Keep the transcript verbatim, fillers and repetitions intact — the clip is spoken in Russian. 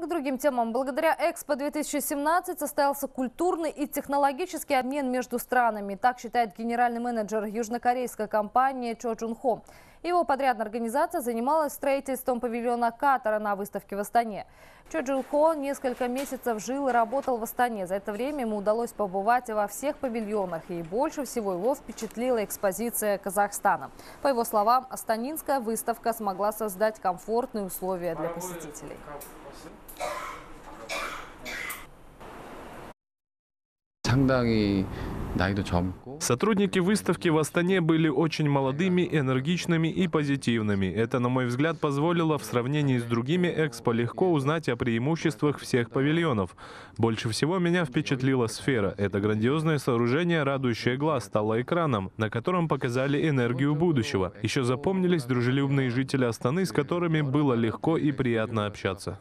К другим темам. Благодаря Экспо две тысячи семнадцать состоялся культурный и технологический обмен между странами. Так считает генеральный менеджер южнокорейской компании Че Джун Хо. Его подрядная организация занималась строительством павильона Катара на выставке в Астане. Че Джун Хо несколько месяцев жил и работал в Астане. За это время ему удалось побывать во всех павильонах. И больше всего его впечатлила экспозиция Казахстана. По его словам, астанинская выставка смогла создать комфортные условия для посетителей. Сотрудники выставки в Астане были очень молодыми, энергичными и позитивными. Это, на мой взгляд, позволило в сравнении с другими экспо легко узнать о преимуществах всех павильонов. Больше всего меня впечатлила сфера. Это грандиозное сооружение, радующее глаз, стало экраном, на котором показали энергию будущего. Еще запомнились дружелюбные жители Астаны, с которыми было легко и приятно общаться.